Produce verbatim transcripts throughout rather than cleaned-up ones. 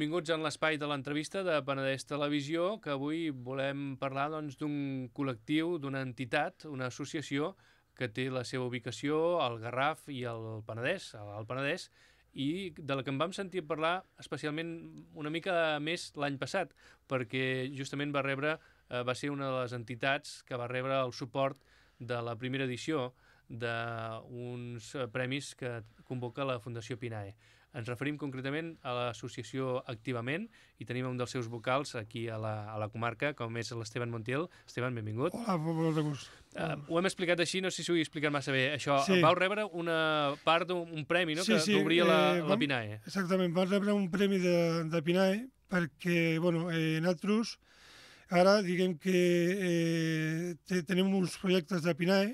Benvinguts en l'espai de l'entrevista de Penedès Televisió, que avui volem parlar d'un col·lectiu, d'una entitat, una associació que té la seva ubicació al Garraf i al Penedès, al Penedès, i de la que en vam sentir parlar especialment una mica més l'any passat, perquè justament va rebre, va ser una de les entitats que va rebre el suport de la primera edició d'uns premis que convoca la Fundació Pinnae. Ens referim concretament a l'associació ActivaMent i tenim un dels seus vocals aquí a la, a la comarca, com és l'Esteban Montiel. Esteban, benvingut. Hola, molt de gust. Uh, ho hem explicat així, no sé si ho he explicat massa bé. Això, sí. Vau rebre una part d'un premi, no?, sí, que sí, obria eh, la, la Pinnae. Exactament, vam rebre un premi de, de Pinnae perquè, bueno, eh, nosaltres ara diguem que eh, tenim uns projectes de Pinnae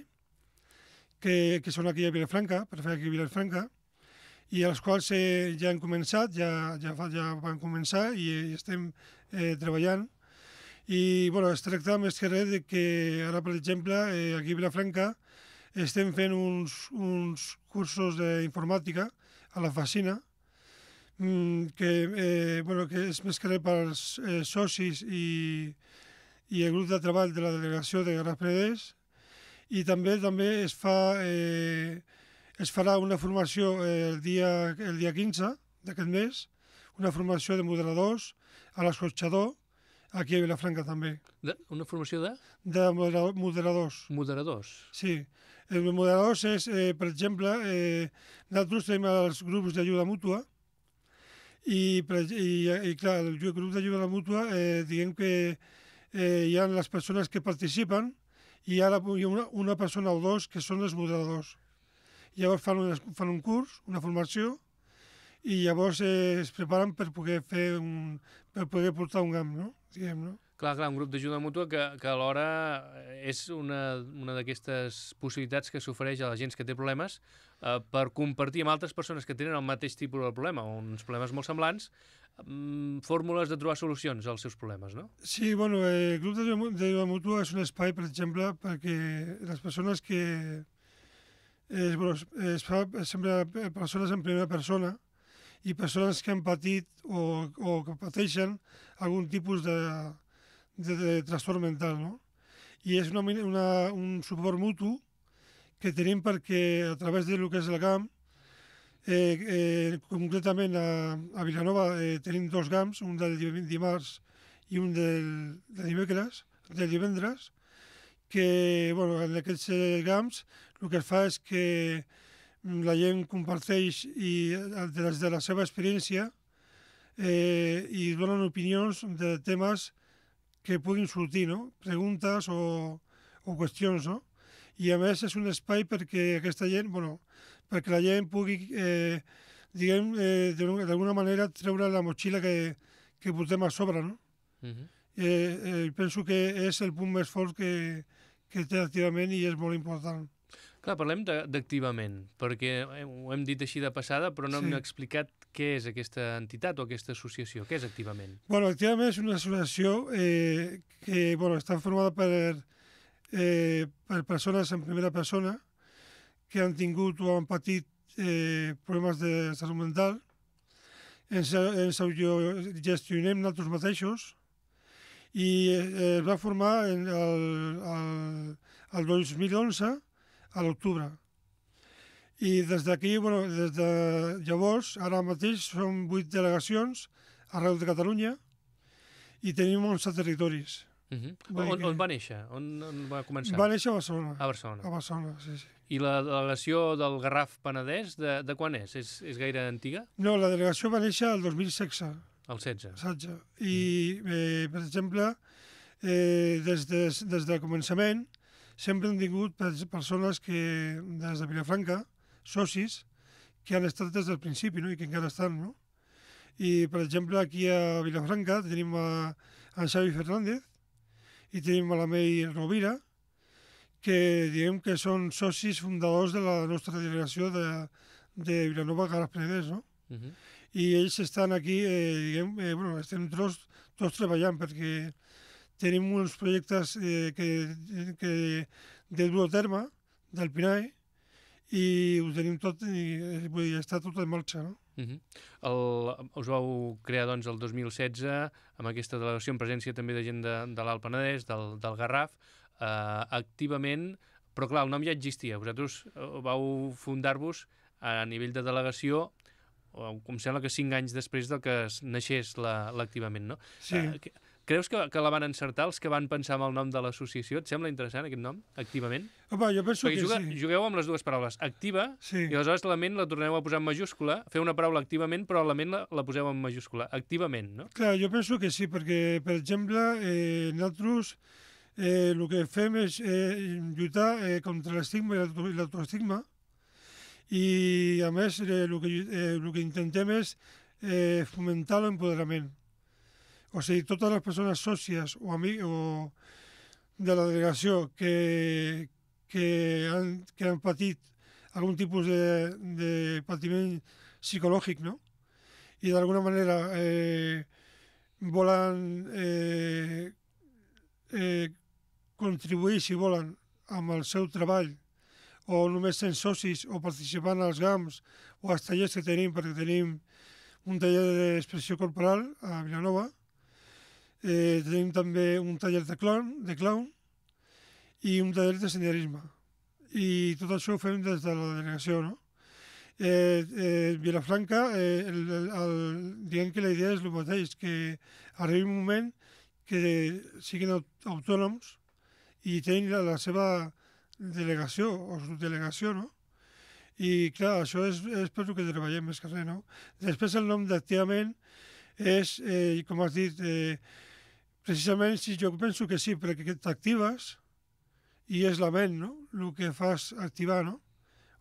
que, que són aquí a Vilafranca, per fer aquí a Vilafranca, i els quals eh, ja han començat, ja, ja, ja van començar i, i estem eh, treballant. I bueno, es tracta més que res de que ara, per exemple, eh, aquí a Vilafranca estem fent uns, uns cursos d'informàtica a la Fassina, mm, que, eh, bueno, que és més que res pels eh, socis i, i el grup de treball de la delegació de Garraf-Penedès, i també també es fa... Eh, Es farà una formació el dia, el dia quinze d'aquest mes, una formació de moderadors a l'escorxador, aquí a Vilafranca també. De, una formació de? De moderadors. Moderadors? Sí. Els moderadors és, eh, per exemple, eh, nosaltres tenim els grups d'ajuda mútua i, i, i clar, el grup d'ajuda mútua, eh, diguem que eh, hi ha les persones que participen i ara hi ha una, una persona o dos que són els moderadors. Llavors fan un, fan un curs, una formació, i llavors eh, es preparen per poder fer un, per poder portar un GAM, no? Diguem, no? Clar, clar, un grup d'ajuda mútua que, que alhora és una, una d'aquestes possibilitats que s'ofereix a la gent que té problemes eh, per compartir amb altres persones que tenen el mateix tipus de problema, o uns problemes molt semblants, mm, fórmules de trobar solucions als seus problemes, no? Sí, bueno, eh, el grup d'ajuda mútua és un espai, per exemple, perquè les persones que... Eh, bueno, es fa sempre persones en primera persona i persones que han patit o, o que pateixen algun tipus de, de, de trastorn mental, no? I és una, una, un suport mutu que tenim perquè a través del que és el GAM, eh, eh, concretament a, a Vilanova eh, tenim dos GAMs, un del dimarts i un del, del dimecres, del divendres, que bueno, en aquests GAMs el que es fa és que la gent comparteix i, des de la seva experiència eh, i donen opinions de temes que puguin sortir, no? Preguntes o, o qüestions, no? I a més és un espai perquè aquesta gent, bueno, perquè la gent pugui, eh, diguem, eh, d'alguna manera treure la motxilla que, que portem a sobre, no? Mm-hmm. Eh, eh, penso que és el punt més fort que, que té ActivaMent i és molt important. Clar, parlem d'ActivaMent, perquè ho hem dit així de passada, però no sí. Hem explicat què és aquesta entitat o aquesta associació. Què és ActivaMent? Bueno, ActivaMent és una associació eh, que bueno, està formada per, eh, per persones en primera persona que han tingut o han patit eh, problemes de salut mental. Ens, ens autogestionem nosaltres mateixos, i es va formar el, el, el dos mil onze, a l'octubre. I des d'aquí, bueno, des de llavors, ara mateix són vuit delegacions arreu de Catalunya i tenim onze territoris. Uh-huh. On, on va néixer? On, on va començar? Va néixer a Barcelona. A Barcelona. A Barcelona, sí, sí. I la delegació del Garraf-Penedès, de, de quan és? és? És gaire antiga? No, la delegació va néixer el dos mil setze. El setze. I, eh, per exemple, eh, des, de, des del començament sempre han tingut persones que, des de Vilafranca, socis, que han estat des del principi, no? I que encara estan, no? I, per exemple, aquí a Vilafranca tenim a, a Xavi Fernández i tenim a l'Amé i Rovira, que diguem que són socis fundadors de la nostra delegació de, de Vilanova Garraf-Penedès, no? Uh-huh. I ells estan aquí, eh, diguem, eh, bueno, estem tots, tots treballant perquè tenim uns projectes eh, que, que de dur a terme del Pinnae i ho tenim tot i vull dir, està tot en marxa, no? Us vau crear el dos mil setze amb aquesta delegació en presència també de gent de l'Alt Penedès, del Garraf, ActivaMent, però clar, el nom ja existia. Vosaltres vau fundar-vos a nivell de delegació, em sembla que cinc anys després del que naixés l'ActivaMent, no? Sí. Creus que la van encertar els que van pensar en el nom de l'associació? Et sembla interessant aquest nom, ActivaMent? Home, jo penso que sí. Jugueu amb les dues paraules, activa, i aleshores la ment la torneu a posar en majúscula, feu una paraula activament, però la ment la poseu en majúscula, activament, no? Clar, jo penso que sí, perquè, per exemple, nosaltres el que fem és lluitar contra l'estigma i l'autoestigma, i a més el que intentem és fomentar l'empoderament. O sigui, totes les persones sòcies o de la delegació que han patit algun tipus de patiment psicològic, no? I d'alguna manera volen contribuir, si volen, amb el seu treball o només sent socis o participant als GAMs o als tallers que tenim, perquè tenim un taller d'expressió corporal a Vilanova, tenim també un taller de clown i un taller de senderisme. I tot això ho fem des de la delegació, no? Vilafranca, diguem que la idea és el mateix, que arribi un moment que siguin autònoms i tinguin la seva delegació o subdelegació, no? I clar, això és per el que treballem més que res, no? Després el nom d'ActivaMent és, com has dit, precisament, jo penso que sí, perquè t'actives i és la ment, no?, el que fas activar, no?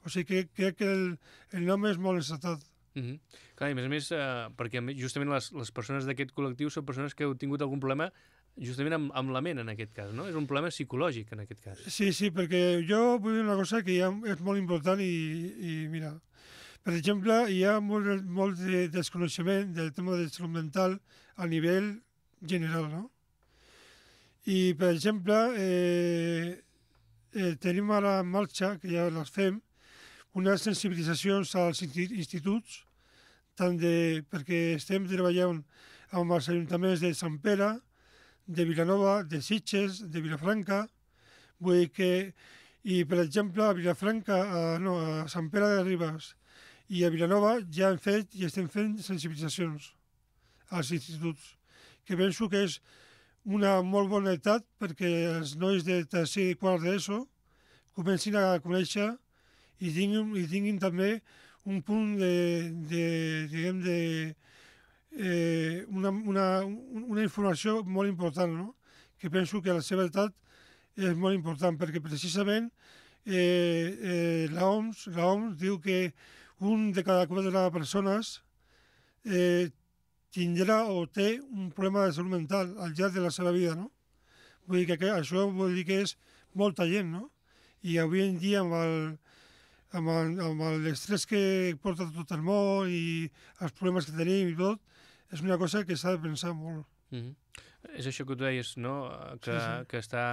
O sigui, crec que el nom és molt encertat. Clar, i a més a més, perquè justament les persones d'aquest col·lectiu són persones que heu tingut algun problema justament amb la ment, en aquest cas, no? És un problema psicològic, en aquest cas. Sí, sí, perquè jo vull dir una cosa que és molt important i, mira... Per exemple, hi ha molt de desconeixement del tema de salut mental a nivell general, no? I, per exemple, tenim ara en marxa, que ja les fem, unes sensibilitzacions als instituts, tant perquè estem treballant amb els ajuntaments de Sant Pere, de Vilanova, de Sitges, de Vilafranca, vull dir que... I, per exemple, a Vilafranca, no, a Sant Pere de Ribes, i a Vilanova ja hem fet i estem fent sensibilitzacions als instituts, que penso que és una molt bona edat perquè els nois de tercer i quart d'ESO comencin a conèixer i tinguin també un punt de, diguem, una informació molt important, no? Que penso que a la seva edat és molt important, perquè precisament l'OMS diu que un de cada quatre persones tindrà o té un problema de salut mental al llarg de la seva vida, no? Vull dir que això vol dir que és molta gent, no? I avui en dia, amb l'estrès que porta tot el món i els problemes que tenim i tot, és una cosa que s'ha de pensar molt. És això que tu deies, no?, que està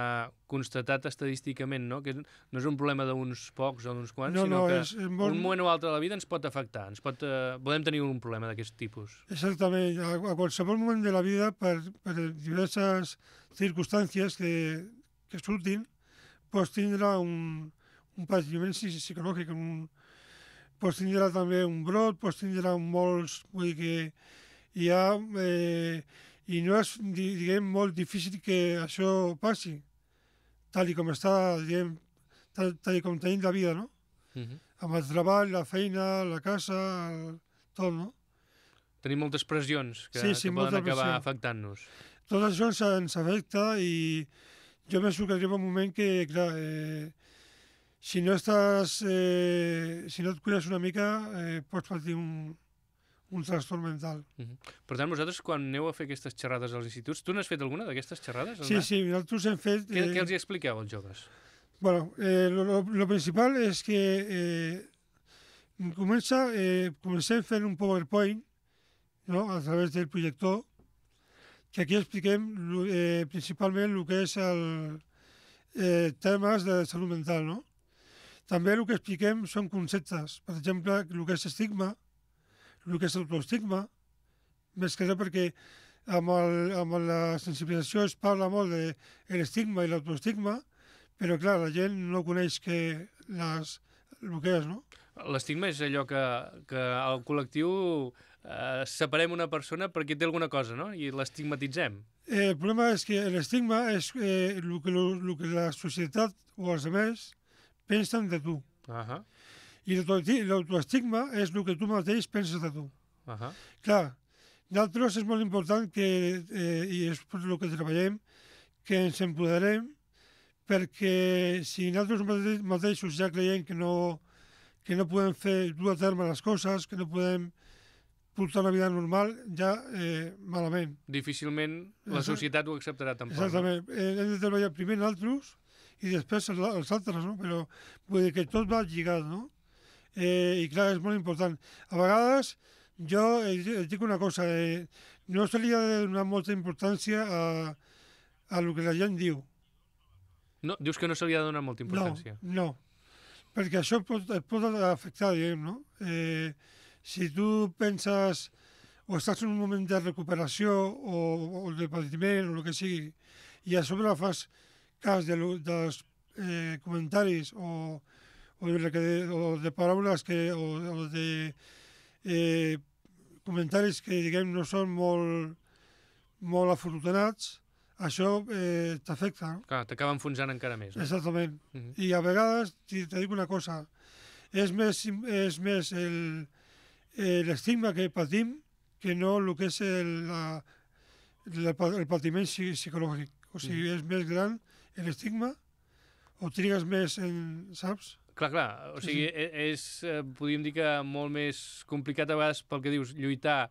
constatat estadísticament, no?, que no és un problema d'uns pocs o d'uns quants, sinó que un moment o altre de la vida ens pot afectar, podem tenir un problema d'aquest tipus. Exactament, a qualsevol moment de la vida, per diverses circumstàncies que surtin, pots tindre un patiment psicològic, pots tindre també un brot, pots tindre molts... Vull dir que hi ha... I no és, diguem, molt difícil que això passi, tal com està, diguem, tal com tenim la vida, no? Amb el treball, la feina, la casa, tot, no? Tenim moltes pressions que poden acabar afectant-nos. Tot això ens afecta i jo penso que arriba un moment que, clar, si no estàs, si no et cuides una mica, pots patir un... un trastorn mental. Per tant, vosaltres, quan aneu a fer aquestes xerrades als instituts, tu n'has fet alguna d'aquestes xerrades? Sí, sí, nosaltres hem fet... Què els hi expliqueu als joves? Bé, el principal és que comencem fent un PowerPoint a través del projector, que aquí expliquem principalment el que és temes de salut mental, no? També el que expliquem són conceptes, per exemple, el que és estigma, el que és l'estigma, més que això perquè amb la sensibilització es parla molt de l'estigma i l'autoestigma, però clar, la gent no coneix què és, no? L'estigma és allò que al col·lectiu separem una persona perquè té alguna cosa, no? I l'estigmatitzem. El problema és que l'estigma és el que la societat o els altres pensen de tu. I l'autoestigma és el que tu mateix penses de tu. Clar, nosaltres és molt important que, i és per el que treballem, que ens empoderem, perquè si nosaltres mateixos ja creiem que no podem fer dur a terme les coses, que no podem portar una vida normal, ja malament. Difícilment la societat ho acceptarà tampoc. Exactament. Hem de treballar primer nosaltres i després els altres, no? Però vull dir que tot va lligat, no? I clar, és molt important. A vegades, jo et dic una cosa, no s'hauria de donar molta importància a el que la gent diu. Dius que no s'hauria de donar molta importància? No, no, perquè això et pot afectar, diguem, no? Si tu penses o estàs en un moment de recuperació o de patiment o el que sigui, i a sobre fas cas dels comentaris o o de paraules o de comentaris que, diguem, no són molt afortunats, això t'afecta. Clar, t'acaba enfonsant encara més. Exactament. I a vegades, te dic una cosa, és més l'estigma que patim que no el que és el patiment psicològic. O sigui, és més gran l'estigma o trigues més en, saps? Clar, clar, o sigui, és, podríem dir que molt més complicat a vegades pel que dius, lluitar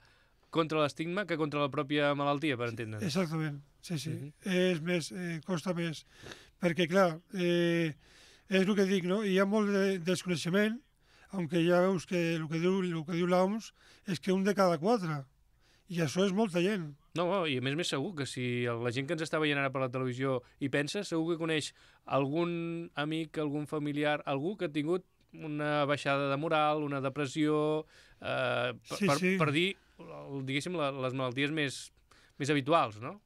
contra l'estigma que contra la pròpia malaltia, per entendre'ns. Exactament, sí, sí, és més, costa més, perquè clar, és el que dic, no? Hi ha molt de desconeixement, aunque ja veus que el que diu l'OMS és que un de cada quatre, i això és molta gent. No, i a més més segur que si la gent que ens està veient ara per la televisió hi pensa, segur que coneix algun amic, algun familiar, algú que ha tingut una baixada de moral, una depressió, per dir, diguéssim, les malalties més habituals, no?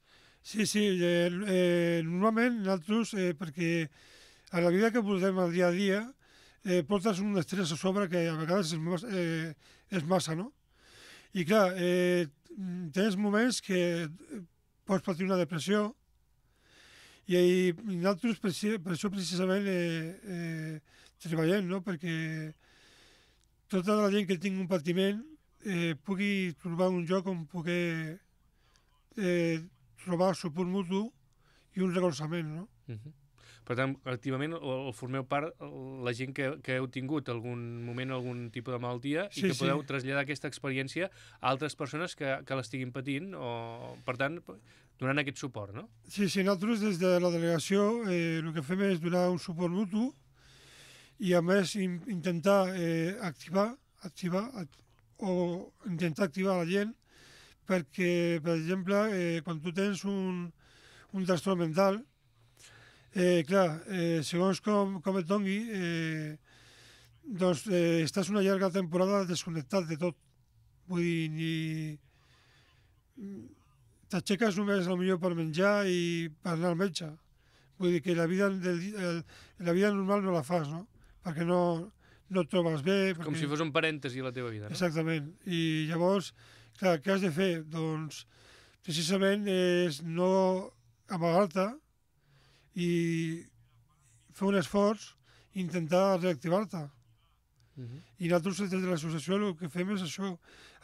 Sí, sí, normalment nosaltres, perquè a la vida que portem el dia a dia, portes un estrès a sobre que a vegades és massa, no? I clar, tens moments que pots patir una depressió i nosaltres per això precisament treballem, no? Perquè tota la gent que tingui un patiment pugui trobar un lloc on poder trobar suport mutu i un recolzament, no? Per tant, activament el formeu part la gent que heu tingut algun moment, algun tipus de malaltia i que podeu traslladar aquesta experiència a altres persones que l'estiguin patint o, per tant, donant aquest suport, no? Sí, sí, nosaltres des de la delegació el que fem és donar un suport mutu i, a més, intentar activar o intentar activar la gent perquè, per exemple, quan tu tens un trastorn mental, clar, segons com et doni, doncs estàs una llarga temporada desconnectat de tot. Vull dir, t'aixeques només potser per menjar i per anar al metge. Vull dir que la vida normal no la fas, no? Perquè no et trobes bé. Com si fos un parèntesi la teva vida, no? Exactament. I llavors, clar, què has de fer? Doncs precisament és no amagar-te i fer un esforç i intentar reactivar-te. I nosaltres, des de l'associació, el que fem és això.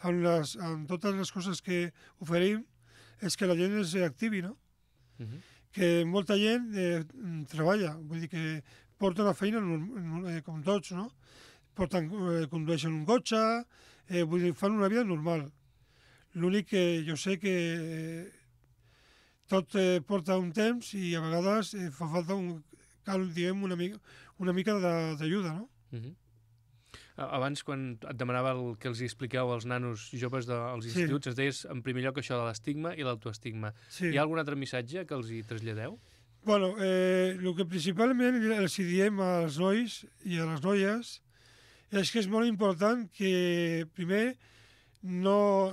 Amb totes les coses que oferim és que la gent es reactivi, no? Que molta gent treballa, vull dir que porta una feina com tots, no? Condueixen un cotxe, vull dir, fan una vida normal. L'únic que jo sé que tot porta un temps i a vegades fa falta una mica d'ajuda, no? Abans, quan et demanava que els expliqueu als nanos joves dels instituts, ens deies en primer lloc això de l'estigma i l'autoestigma. Hi ha algun altre missatge que els hi traslladeu? Bé, el que principalment els diem als nois i a les noies és que és molt important que primer no,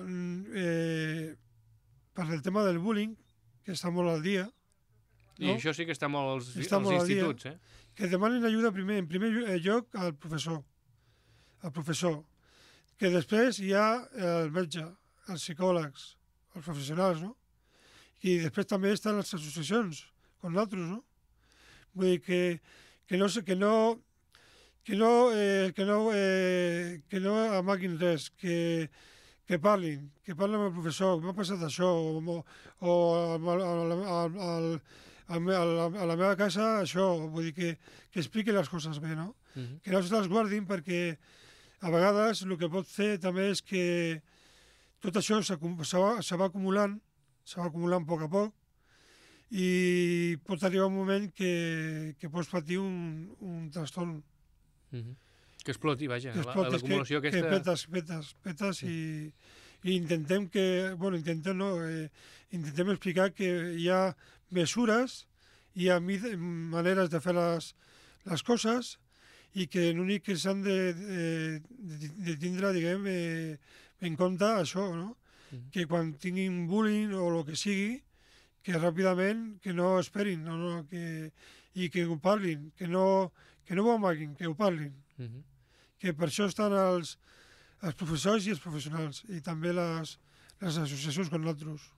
eh, per el tema del bullying, que està molt al dia, no? I això sí que està molt als, està als molt instituts, al dia, eh? Que demanin ajuda primer, en primer lloc al professor, al professor, que després hi ha el metge, els psicòlegs, els professionals, no? I després també estan les associacions, com nosaltres, no? Vull dir que, que no, que no, que no, eh, que no, eh, que no amaguin res, que, que parlin, que parlin amb el professor, m'ha passat això, o, o a, a, a, a, a la meva casa això, vull dir que, que expliquen les coses bé, no? Uh-huh. Que no se les guardin perquè a vegades el que pot fer també és que tot això se va acumulant, se va acumulant a poc a poc, i pot arribar un moment que, que pots patir un, un trastorn. Mm-hmm. Que exploti, vaja, l'acumulació la, aquesta... Que petes, petes, petes sí. i, i intentem que... Bueno, intentem, no, eh, intentem explicar que hi ha mesures, hi ha maneres de fer les, les coses, i que l'únic que s'han de, de, de, de tindre, diguem, eh, en compte això, no? Mm-hmm. Que quan tinguin bullying o el que sigui, que ràpidament, que no esperin, no, no, que, i que ho parlin, que no, que no ho amaguin, que ho parlin. Mm-hmm. Que per això estan els, els professors i els professionals, i també les, les associacions com nosaltres.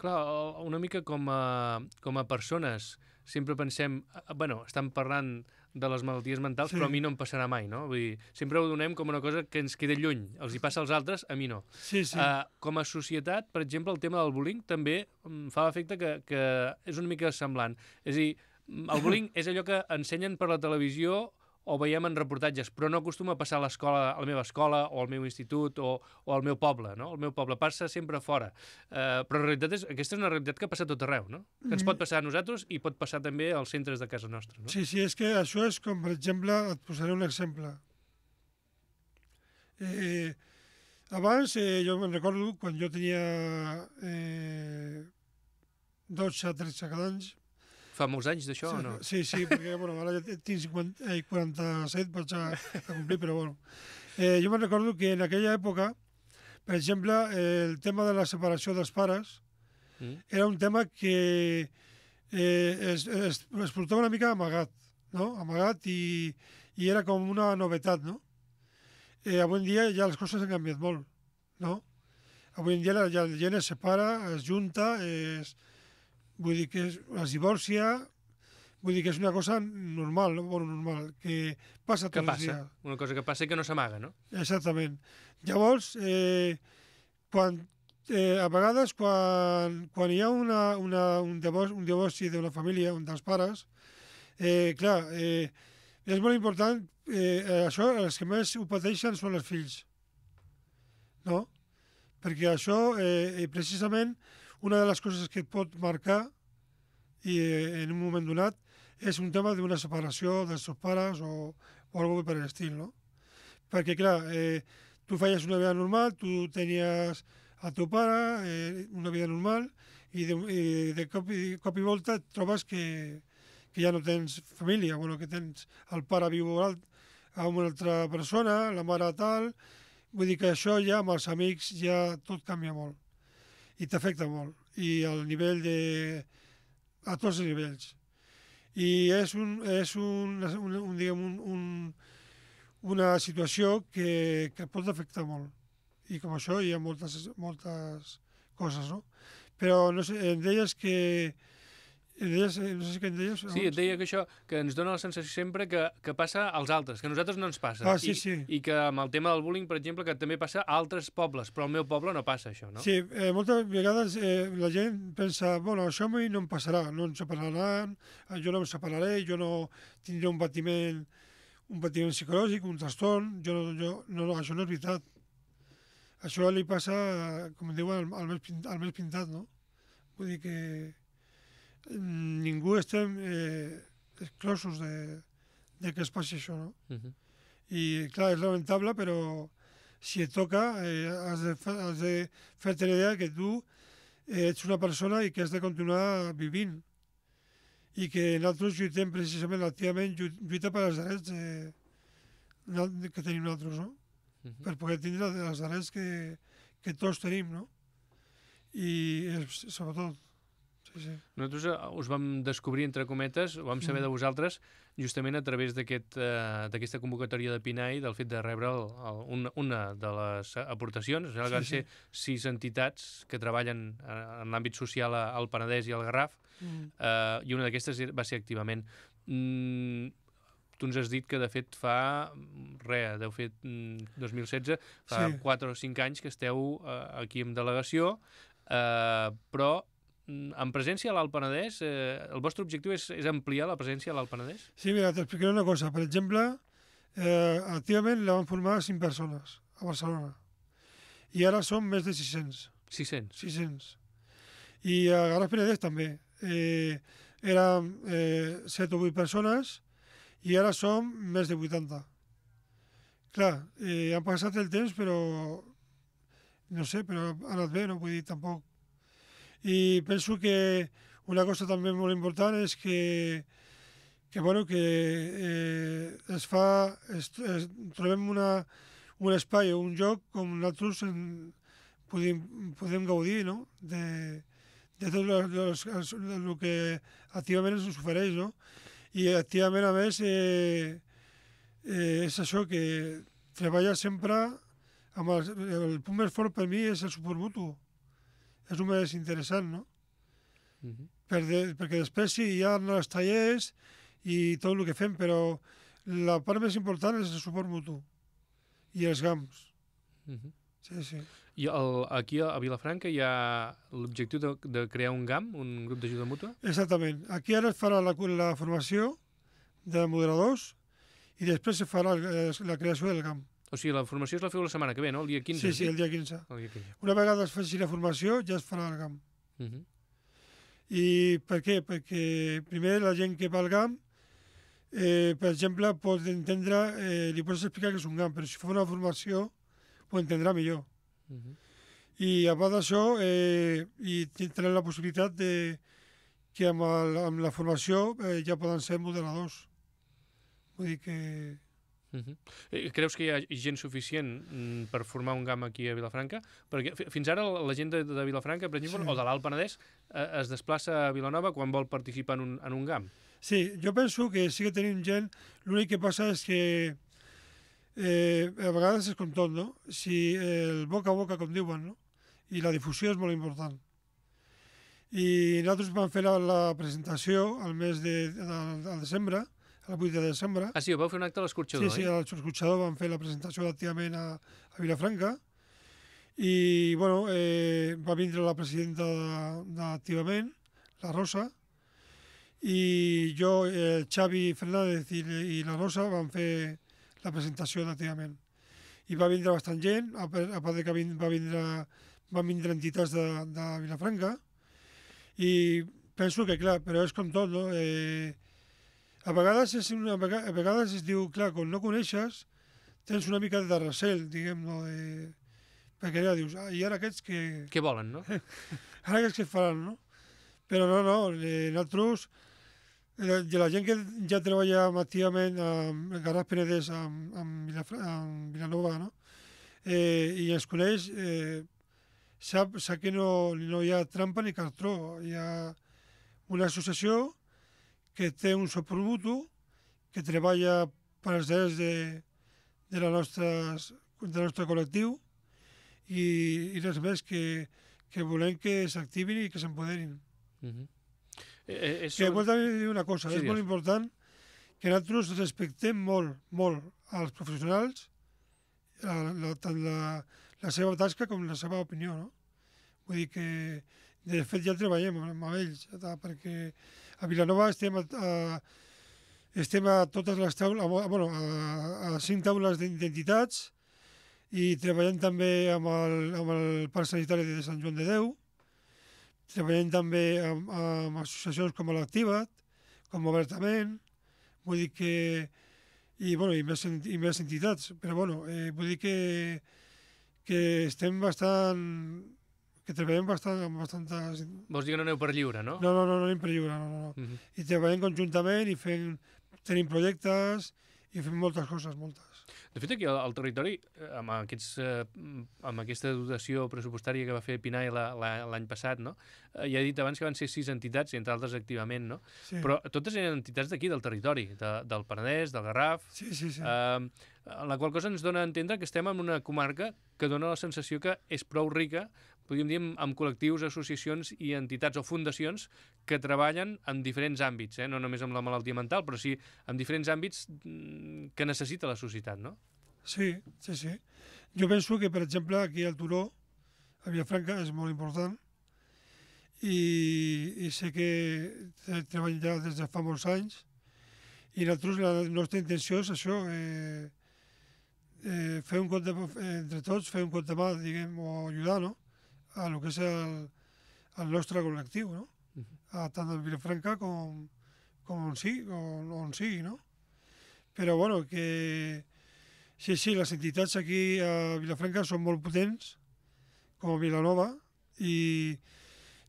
Clar, una mica com a, com a persones, sempre pensem, bueno, estan parlant de les malalties mentals, sí, però a mi no em passarà mai, no? Vull dir, sempre ho donem com una cosa que ens queda lluny, els hi passa als altres, a mi no. Sí, sí. Uh, com a societat, per exemple, el tema del bullying també fa l'efecte que, que és una mica semblant. És a dir, el bullying és allò que ensenyen per la televisió o veiem en reportatges, però no acostuma a passar a l'escola, a la meva escola, o al meu institut, o, o al meu poble, no? El meu poble passa sempre fora. Uh, però en realitat és, aquesta és una realitat que passa tot arreu, no? Que ens pot passar a nosaltres i pot passar també als centres de casa nostra, no? Sí, sí, és que això és com, per exemple, et posaré un exemple. Eh, abans, eh, jo me'n recordo, quan jo tenia eh, dotze, tretze anys. Fa molts anys d'això, sí, o no? Sí, sí, perquè bueno, ara ja tinc cinquanta, quaranta-set, vaig a, a complir, però bueno. Eh, jo me'n recordo que en aquella època, per exemple, eh, el tema de la separació dels pares mm. era un tema que eh, es, es, es portava una mica amagat, no? Amagat i, i era com una novetat, no? Eh, avui en dia ja les coses han canviat molt, no? Avui en dia la, la gent es separa, es junta, es... Vull dir que es divorcia, vull dir que és una cosa normal, bueno, normal, que passa tots els dies. Una cosa que passa i que no s'amaga, no? Exactament. Llavors, eh, quan, eh, a vegades, quan, quan hi ha una, una, un divorci, un divorci d'una família, un dels pares, eh, clar, eh, és molt important, eh, això, els que més ho pateixen són els fills, no? Perquè això, eh, precisament, una de les coses que pot marcar i eh, en un moment donat és un tema d'una separació dels seus pares o, o alguna cosa per l'estil, no? Perquè, clar, eh, tu feies una vida normal, tu tenies el teu pare, eh, una vida normal, i de, i de, cop, i de cop i volta et trobes que, que ja no tens família, bueno, que tens el pare viu amb una altra persona, la mare tal... Vull dir que això ja amb els amics ja tot canvia molt. I t'afecta molt, i al nivell de... a tots els nivells. I és, un, és un, un, un, diguem, un, un, una situació que, que pot afectar molt. I com això hi ha moltes, moltes coses, no? Però no sé, em deies que... Deies, no sé si em deies, sí, et deia que això, que ens dona la sensació sempre que, que passa als altres, que a nosaltres no ens passa. Ah, sí, I, sí. I que amb el tema del bullying, per exemple, que també passa a altres pobles, però al meu poble no passa això, no? Sí, eh, moltes vegades eh, la gent pensa, bueno, això a mi no em passarà, no em separaran, jo no em separaré, jo no tindré un patiment, un patiment psicològic, un trastorn, jo, jo, no, no, això no és veritat. Això li passa, com diuen, al, al més pintat, no? Vull dir que... ningú estem eh, exclosos de, de que es passi això, no? Uh-huh. I, clar, és lamentable, però si et toca, eh, has de, has de fer-te la idea que tu eh, ets una persona i que has de continuar vivint. I que nosaltres lluitem precisament, activament, lluita per als drets eh, que tenim nosaltres, no? Uh-huh. Per poder tindre els drets que, que tots tenim, no? I sobretot, sí, sí. Nosaltres us vam descobrir, entre cometes, ho vam saber de vosaltres, justament a través d'aquesta convocatòria de Pinnae, del fet de rebre una de les aportacions. Van ser sis entitats que treballen en l'àmbit social al Penedès i al Garraf, i una d'aquestes va ser ActivaMent. Tu ens has dit que, de fet, fa... Res, deu fer dos mil setze, fa quatre o cinc anys que esteu aquí en delegació, però en presència a l'Alt Penedès, el vostre objectiu és ampliar la presència a l'Alt Penedès? Sí, mira, t'explicaré una cosa. Per exemple, ActivaMent la van formar cinc persones a Barcelona i ara som més de sis-cents. sis-cents? sis-cents. I a Garraf-Penedès també. Érem set o vuit persones i ara som més de vuitanta. Clar, han passat el temps, però... No sé, però ha anat bé, no vull dir tampoc. I penso que una cosa també molt important és que es fa... Trobem un espai o un lloc com nosaltres podem gaudir, no?, de tot el que ActivaMent ens ofereix, no? I ActivaMent, a més, és això, que treballar sempre amb el... El punt més fort per mi és el suport mutu. És un més interessant, no? Perquè després sí, hi ha els tallers i tot el que fem, però la part més important és el suport mutu i els GAMs. Sí, sí. I aquí, a Vilafranca, hi ha l'objectiu de crear un GAM, un grup d'ajuda mútua? Exactament. Aquí ara es farà la formació de moderadors i després es farà la creació del GAM. O sigui, la formació es la feu la setmana que ve, no? El dia quinze? Sí, sí, el dia quinze. Una vegada es faci la formació, ja es farà el GAM. I per què? Perquè primer la gent que va al GAM, per exemple, pot entendre, li pots explicar que és un GAM, però si fa una formació ho entendrà millor. I a part d'això, tenen la possibilitat que amb la formació ja poden ser moderadors. Vull dir que... Creus que hi ha gent suficient per formar un GAM aquí a Vilafranca? Perquè fins ara la gent de Vilafranca, per exemple, o de l'Alt Penedès, es desplaça a Vilanova quan vol participar en un GAM. Sí, jo penso que sí que tenim gent. L'únic que passa és que a vegades és com tot, no? Si el boca a boca, com diuen, no? I la difusió és molt important. I nosaltres vam fer la presentació al mes de desembre, el vuit de desembre. Ah, sí, vau fer un acte a l'Escorxador, oi? Sí, sí, a l'Escorxador vam fer la presentació d'ActivaMent a Vilafranca i, bueno, va vindre la presidenta d'ActivaMent, la Rosa, i jo, Xavi Fernández i la Rosa vam fer la presentació d'ActivaMent. I va vindre bastant gent, a part que van vindre entitats de Vilafranca, i penso que, clar, però és com tot, no? A vegades es diu, clar, quan no coneixes, tens una mica de recel, diguem-ne, perquè allà dius, i ara aquests que... Què volen, no? Ara aquests que faran, no? Però no, no, nosaltres, la gent que ja treballa activament amb Garraf-Penedès, amb Vilanova, no? I es coneix, sap que no hi ha trampa ni cartró, hi ha una associació que té un suport mutu, que treballa per als drets del nostre col·lectiu i res més, que volem que s'activin i que s'empoderin. Que vull també dir una cosa, és molt important que nosaltres respectem molt, molt als professionals, tant la seva tasca com la seva opinió, no? Vull dir que, de fet, ja treballem amb ells, perquè a Vilanova estem a totes les taules, bueno, a cinc taules d'identitats i treballem també amb el Parc Sanitari de Sant Joan de Déu, treballem també amb associacions com l'Activat, com Obertament, vull dir que... i més entitats, però bueno, vull dir que estem bastant... que treballem bastant amb bastantes... Vols dir que no aneu per lliure, no? No, no, no anem per lliure, no, no. I treballem conjuntament i tenim projectes i fem moltes coses, moltes. De fet, aquí al territori, amb, aquests, amb aquesta dotació pressupostària que va fer Pinnae l'any passat, no? Ja he dit abans que van ser sis entitats, i entre altres ActivaMent, no? Sí. Però totes eren entitats d'aquí, del territori, de, del Penedès, del Garraf... Sí, sí, sí. Eh, la qual cosa ens dona a entendre que estem en una comarca que dona la sensació que és prou rica, podríem dir, amb col·lectius, associacions i entitats o fundacions que treballen en diferents àmbits, eh? No només amb la malaltia mental, però sí en diferents àmbits que necessita la societat, no? Sí, sí, sí. Jo penso que, per exemple, aquí al Turó, a Vilafranca, és molt important i, i sé que treballen ja des de fa molts anys i nosaltres, la nostra intenció és això, eh, eh, fer un compte, eh, entre tots, fer un compte mà, diguem, o ajudar, no? A lo que és el, el nostre col·lectiu, no? Uh-huh. Tant de Vilafranca com, com on, sigui, on, on sigui, no? Però, bueno, que... Sí, sí, les entitats aquí a Vilafranca són molt potents, com a Vilanova, i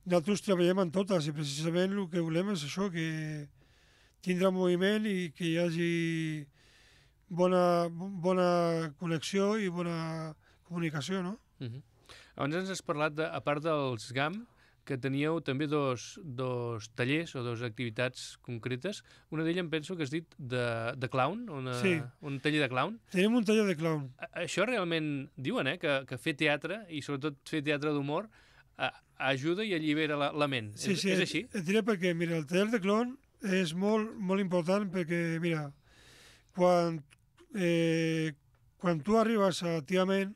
nosaltres treballem en totes, i precisament el que volem és això, que tindre moviment i que hi hagi bona, bona connexió i bona comunicació, no? Uh-huh. Abans ens has parlat, de, a part dels G A M, que teníeu també dos, dos tallers o dues activitats concretes. Una d'elles em penso que has dit de, de clown, una, sí. Un taller de clown. Tenim un taller de clown. A, això realment diuen, eh, que, que fer teatre, i sobretot fer teatre d'humor, ajuda i allibera la, la ment. Sí, és, sí, és així? Et diré perquè, mira, el taller de clown és molt, molt important perquè, mira, quan, eh, quan tu arribes activament,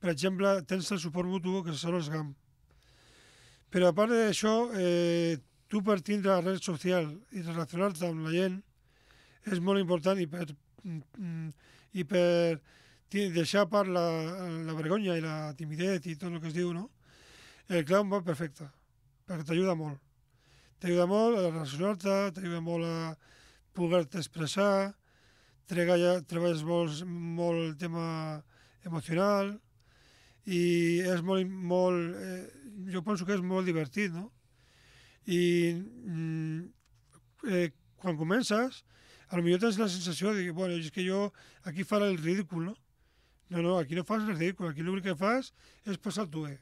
per exemple, tens el suport mutu, que són els G A M. Però a part d'això, eh, tu per tindre la red social i relacionar-te amb la gent és molt important i per, i per deixar a part la, la vergonya i la timidet i tot el que es diu, no? El clown va perfecte, perquè t'ajuda molt. T'ajuda molt a relacionar-te, t'ajuda molt a poder-te expressar, treballes molt, molt el tema emocional, i és molt, molt eh, jo penso que és molt divertit, no? I mm, eh, quan comences, potser tens la sensació de que, bueno, és que jo aquí faré el ridícul, no? No, no, aquí no fas el ridícul, aquí l'únic que fas és passar el tuer.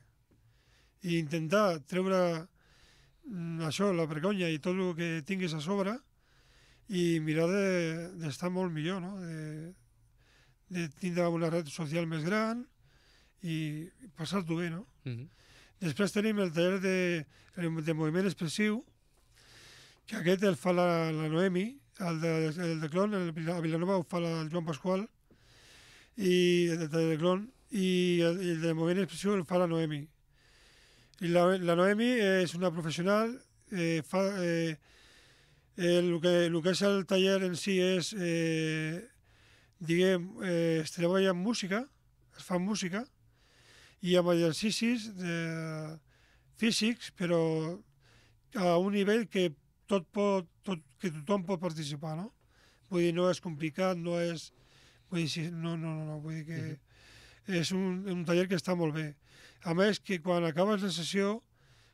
I intentar treure mm, això, la vergonya i tot el que tinguis a sobre i mirar d'estar de, de molt millor, no? De, de tindre una red social més gran, i passar-t'ho bé, no? Uh-huh. Després tenim el taller de, de moviment expressiu, que aquest el fa la, la Noemi, el de, el de clon, el, a Vilanova ho fa la, el Joan Pasqual, i el taller de clon, i el, el de moviment expressiu el fa la Noemi. I la, la Noemi és una professional, eh, fa, eh, eh, el, que, el que és el taller en si és, eh, diguem, eh, es treballa amb música, es fa música, i amb exercicis de... físics, però a un nivell que, tot pot, tot, que tothom pot participar, no? Vull dir, no és complicat, no és... Vull dir, no, no, no, no, vull dir que uh-huh. És un, un taller que està molt bé. A més, que quan acabes la sessió,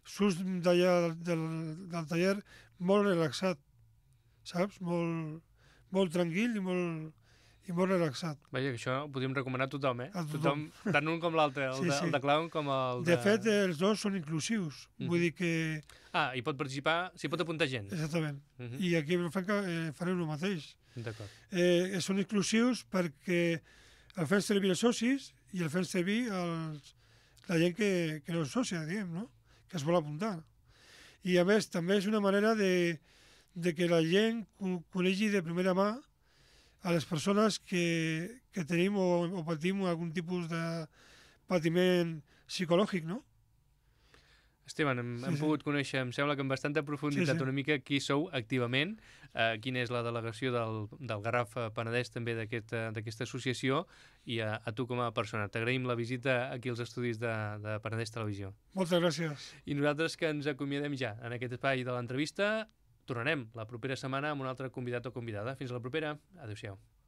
surts d'allà del, del taller molt relaxat, saps? Molt, molt tranquil i molt... i molt relaxat. Vaja, que això ho podríem recomanar a tothom, eh? A tothom. tothom tant un com l'altre, el, sí, sí. el de clown com el de... De fet, els dos són inclusius. Mm. Vull dir que... Ah, hi pot participar, s'hi pot apuntar gent. Exactament. Mm -hmm. I aquí a Vilafranca eh, farem el mateix. D'acord. Eh, són inclusius perquè el fem servir els socis i el fem servir els, la gent que, que no és sòcia, diguem, no? Que es vol apuntar. I a més, també és una manera de, de que la gent conegui de primera mà a les persones que, que tenim o, o patim algun tipus de patiment psicològic, no? Esteban, hem, sí, hem sí. pogut conèixer, em sembla que amb bastanta profunditat, sí, sí. una mica qui sou activament, eh, quina és la delegació del, del Garraf-Penedès també d'aquesta associació i a, a tu com a persona. T'agraïm la visita aquí als estudis de, de Penedès Televisió. Moltes gràcies. I nosaltres que ens acomiadem ja en aquest espai de l'entrevista. Tornarem la propera setmana amb un altre convidat o convidada. Fins la propera. Adéu-siau.